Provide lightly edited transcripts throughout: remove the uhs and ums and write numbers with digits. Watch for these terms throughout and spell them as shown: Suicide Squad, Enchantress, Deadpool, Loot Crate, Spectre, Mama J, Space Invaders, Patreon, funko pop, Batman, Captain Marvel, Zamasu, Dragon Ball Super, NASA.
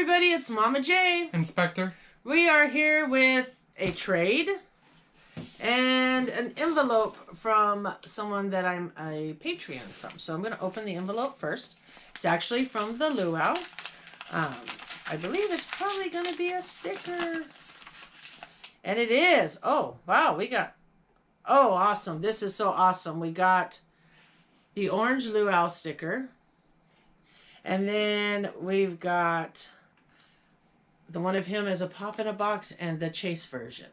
everybody, it's Mama J. And Spectre. We are here with a trade and an envelope from someone that I'm a Patreon from. So I'm going to open the envelope first. It's actually from the Luau. I believe it's probably going to be a sticker. And it is. Oh, wow, we got... Oh, awesome. This is so awesome. We got the orange Luau sticker. And then we've got the one of him as a pop in a box and the chase version.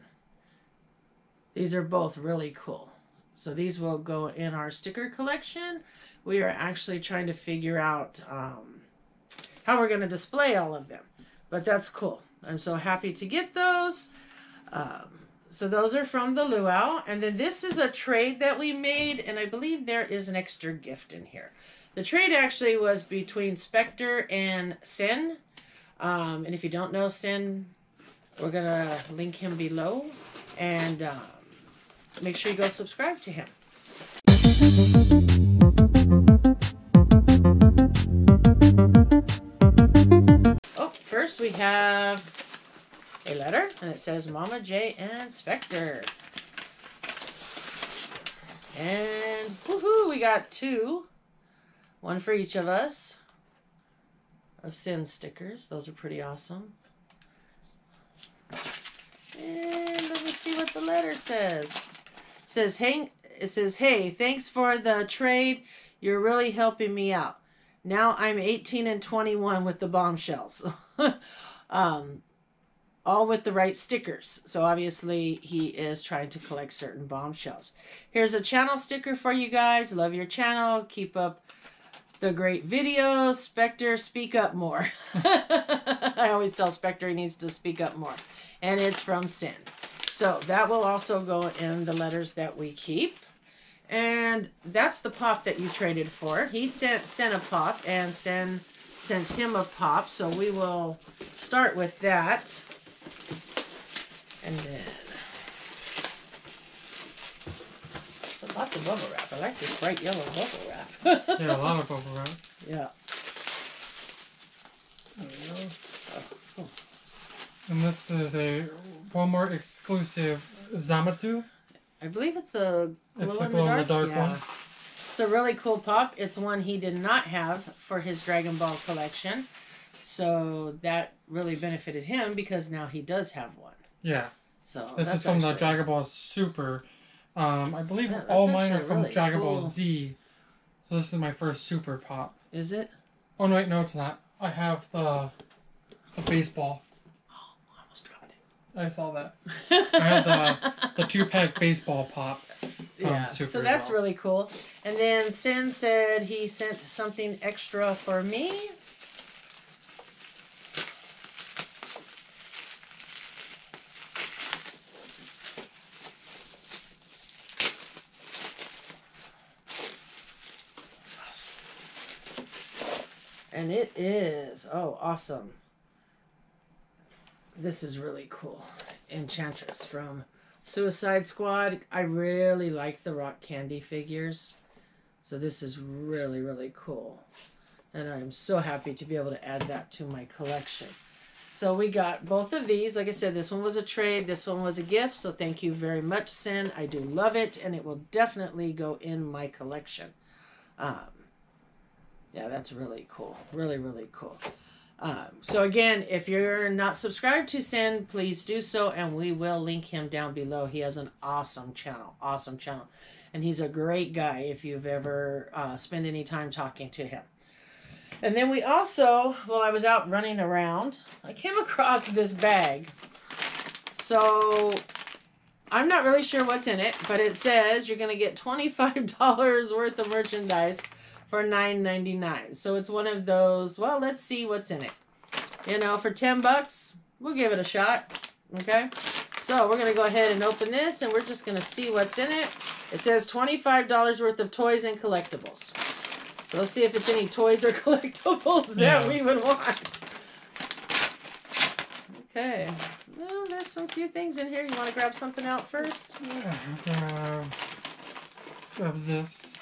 These are both really cool. So these will go in our sticker collection. We are actually trying to figure out how we're going to display all of them. But that's cool. I'm so happy to get those. So those are from the Luau. And then this is a trade that we made. And I believe there is an extra gift in here. The trade actually was between Spectre and Sin. And if you don't know Sin, we're going to link him below. And make sure you go subscribe to him. Oh, first we have a letter. And it says Mama J and Spectre. And woohoo, we got two. One for each of us of Sin stickers. Those are pretty awesome. And let me see what the letter says. It says, hey, thanks for the trade. You're really helping me out. Now I'm 18 and 21 with the bombshells. All with the right stickers. So obviously he is trying to collect certain bombshells. Here's a channel sticker for you guys. Love your channel. Keep up the great videos. Spectre, speak up more. I always tell Spectre he needs to speak up more. And it's from Sin. So that will also go in the letters that we keep. And that's the pop that you traded for. He sent Sin a pop and Sin sent him a pop. So we will start with that. And then lots of bubble wrap. I like this bright yellow bubble wrap. Yeah, a lot of bubble wrap. Yeah. There we go. Oh, cool. And this is one more exclusive Zamasu. I believe it's a glow in the dark yeah. One. It's a really cool pop. It's one he did not have for his Dragon Ball collection. So that really benefited him because now he does have one. Yeah. So this is from the Dragon Ball Super. I believe all mine are from really Dragon Ball Z. So this is my first super pop. Is it? Oh, no, wait, no, it's not. I have the baseball. Oh, I almost dropped it. I saw that. I have the two-pack baseball pop. Yeah, super so that's really cool. And then Sin said he sent something extra for me. And it is, oh, awesome. This is really cool. Enchantress from Suicide Squad. I really like the rock candy figures. So this is really, really cool. And I'm so happy to be able to add that to my collection. So we got both of these. Like I said, this one was a trade. This one was a gift. So thank you very much, Sin. I do love it. And it will definitely go in my collection. Yeah, that's really cool. Really, really cool. So again, if you're not subscribed to Sin, please do so, and we will link him down below. He has an awesome channel. Awesome channel. And he's a great guy if you've ever spent any time talking to him. And then we also, while I was out running around, I came across this bag. So I'm not really sure what's in it, but it says you're going to get $25 worth of merchandise for $9.99. So it's one of those, well, let's see what's in it. You know, for 10 bucks, we'll give it a shot. Okay? So we're going to go ahead and open this, and we're just going to see what's in it. It says $25 worth of toys and collectibles. So let's see if it's any toys or collectibles that we would want. Okay. Well, there's some few things in here. You want to grab something out first? Yeah, grab this.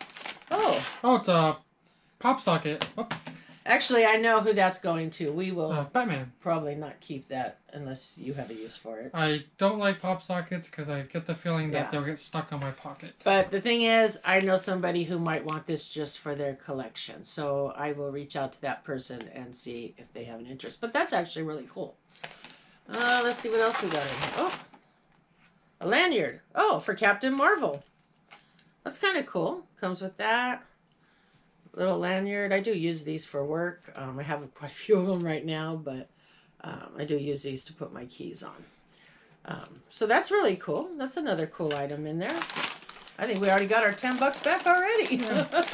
Oh, it's a pop socket. Oh. Actually, I know who that's going to. We will Batman. Probably not keep that unless you have a use for it. I don't like pop sockets because I get the feeling that they'll get stuck on my pocket. But the thing is, I know somebody who might want this just for their collection. So I will reach out to that person and see if they have an interest. But that's actually really cool. Let's see what else we got in here. Oh, a lanyard. Oh, for Captain Marvel. That's kind of cool. Comes with that. Little lanyard. I do use these for work. I have quite a few of them right now, but I do use these to put my keys on. So that's really cool. That's another cool item in there. I think we already got our $10 back already. Yeah.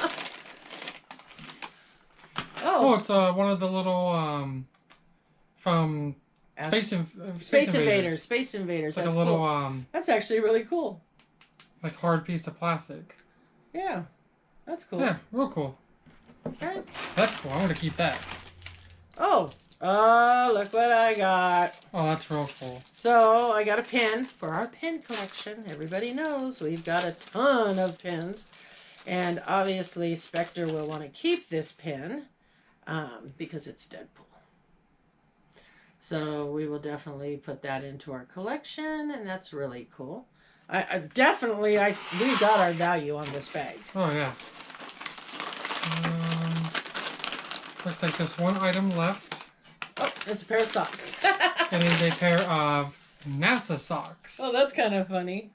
Oh, it's one of the little from Space Invaders. Space Invaders. Like that's a little cool. That's actually really cool. Like hard piece of plastic. Yeah, that's cool. Yeah, real cool. Okay. That's cool. I'm gonna keep that. Oh, look what I got. Oh, that's real cool. So I got a pin for our pin collection. Everybody knows we've got a ton of pins, and obviously Spectre will want to keep this pin because it's Deadpool. So we will definitely put that into our collection, and that's really cool. We got our value on this bag. Oh yeah. Looks like there's one item left. Oh, it's a pair of socks. It is a pair of NASA socks. Oh, that's kind of funny.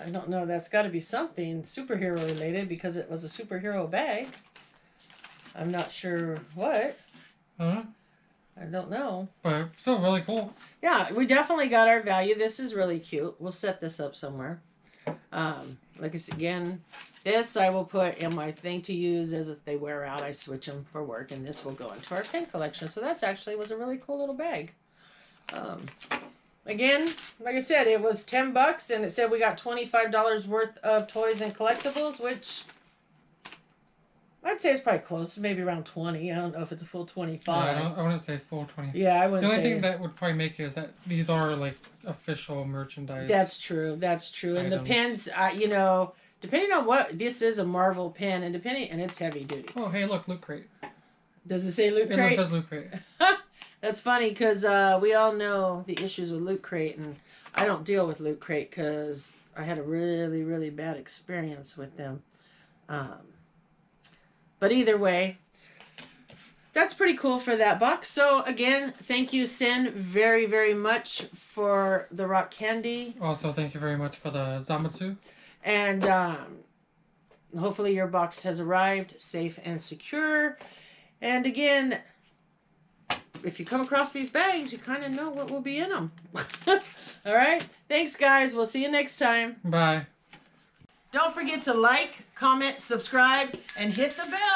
I don't know. That's got to be something superhero related because it was a superhero bag. I'm not sure what. Huh? I don't know. But still really cool. Yeah, we definitely got our value. This is really cute. We'll set this up somewhere. Like I said, again, this I will put in my thing to use as if they wear out. I switch them for work, and this will go into our pin collection. So that's actually was a really cool little bag. Again, like I said, it was $10, and it said we got $25 worth of toys and collectibles, which I'd say it's probably close, maybe around 20. I don't know if it's a full 25. Yeah, I wouldn't say full 20. Yeah, I wouldn't say. The only thing that would probably make it is that these are like official merchandise. That's true. That's true. Items. And the pins, you know, depending on what this is, a Marvel pin, and depending, and it's heavy duty. Oh, hey, look, Loot Crate. Does it say Loot Crate? It says Loot Crate. That's funny because we all know the issues with Loot Crate, and I don't deal with Loot Crate because I had a really, really bad experience with them. But either way, that's pretty cool for that box. So again, thank you, Sin, very, very much for the rock candy. Also, thank you very much for the Zamasu. And hopefully your box has arrived safe and secure. And again, if you come across these bags, you kind of know what will be in them. All right. Thanks, guys. We'll see you next time. Bye. Don't forget to like, comment, subscribe, and hit the bell.